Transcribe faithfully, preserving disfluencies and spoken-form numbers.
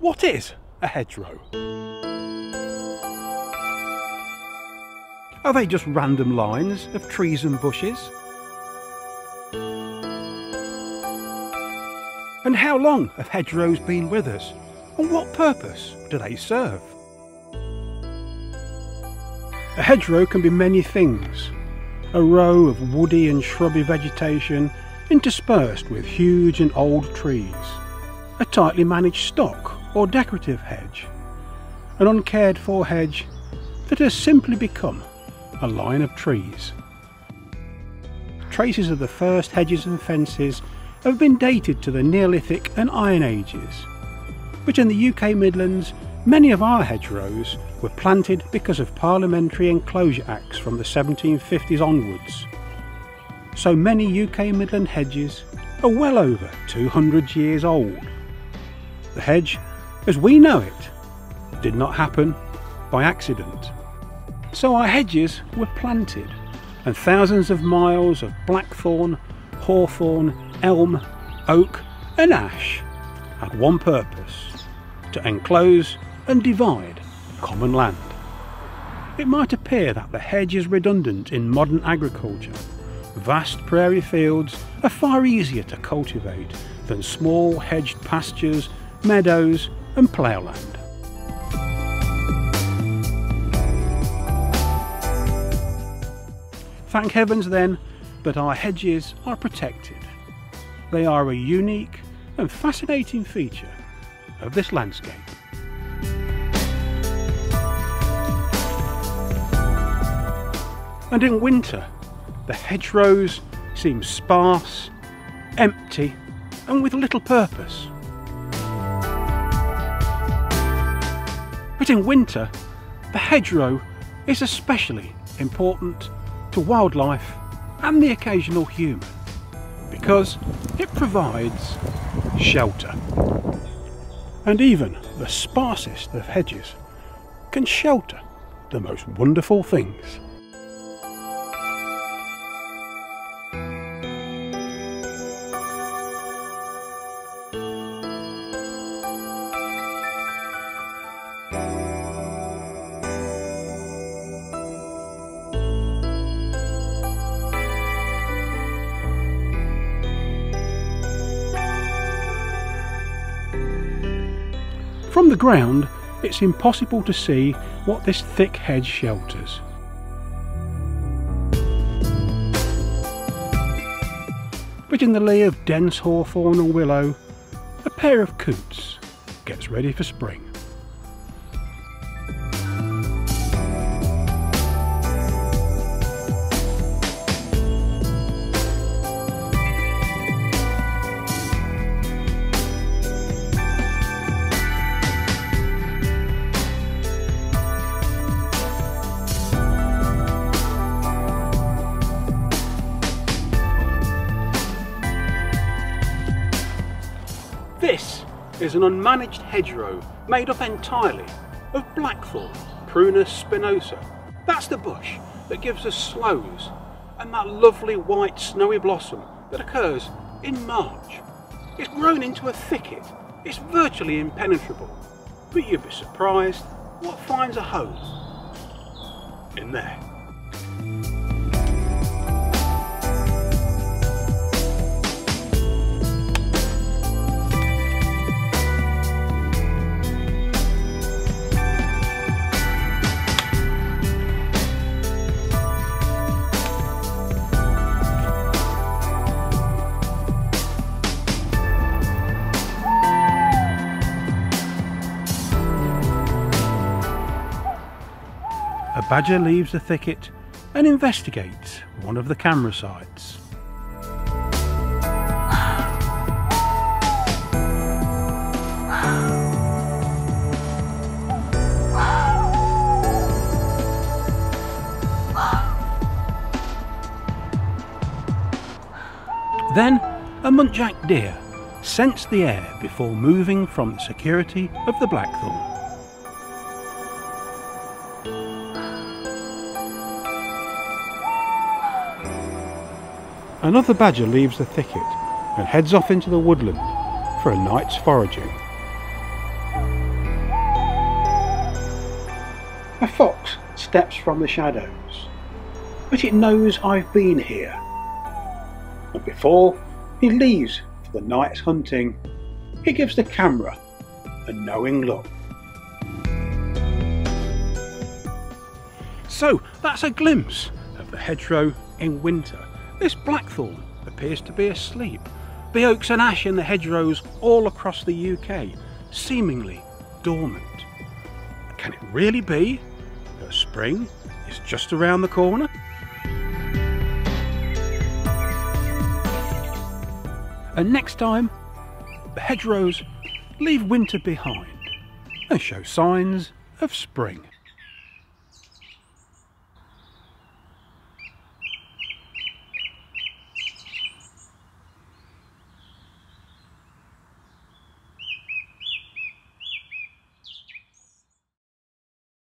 What is a hedgerow? Are they just random lines of trees and bushes? And how long have hedgerows been with us? And what purpose do they serve? A hedgerow can be many things. A row of woody and shrubby vegetation interspersed with huge and old trees. A tightly managed stock or decorative hedge. An uncared for hedge that has simply become a line of trees. Traces of the first hedges and fences have been dated to the Neolithic and Iron Ages, but in the U K Midlands many of our hedgerows were planted because of Parliamentary Enclosure Acts from the seventeen fifties onwards. So many U K Midland hedges are well over two hundred years old. The hedge, as we know it, did not happen by accident. So our hedges were planted, and thousands of miles of blackthorn, hawthorn, elm, oak and ash had one purpose: to enclose and divide common land. It might appear that the hedge is redundant in modern agriculture. Vast prairie fields are far easier to cultivate than small hedged pastures, meadows and ploughland. Thank heavens then that our hedges are protected. They are a unique and fascinating feature of this landscape. And in winter, the hedgerows seem sparse, empty, and with little purpose. But in winter, the hedgerow is especially important to wildlife and the occasional human, because it provides shelter. And even the sparsest of hedges can shelter the most wonderful things. From the ground, it's impossible to see what this thick hedge shelters. But in the lee of dense hawthorn and willow, a pair of coots gets ready for spring. This is an unmanaged hedgerow made up entirely of blackthorn, Prunus spinosa. That's the bush that gives us sloes and that lovely white snowy blossom that occurs in March. It's grown into a thicket, it's virtually impenetrable, but you'd be surprised what finds a home in there. A badger leaves the thicket and investigates one of the camera sites. Then a muntjac deer scents the air before moving from the security of the blackthorn. Another badger leaves the thicket and heads off into the woodland for a night's foraging. A fox steps from the shadows, but it knows I've been here. And before he leaves for the night's hunting, he gives the camera a knowing look. So that's a glimpse of the hedgerow in winter. This blackthorn appears to be asleep. The oaks and ash in the hedgerows all across the U K, seemingly dormant. Can it really be that spring is just around the corner? And next time, the hedgerows leave winter behind and show signs of spring.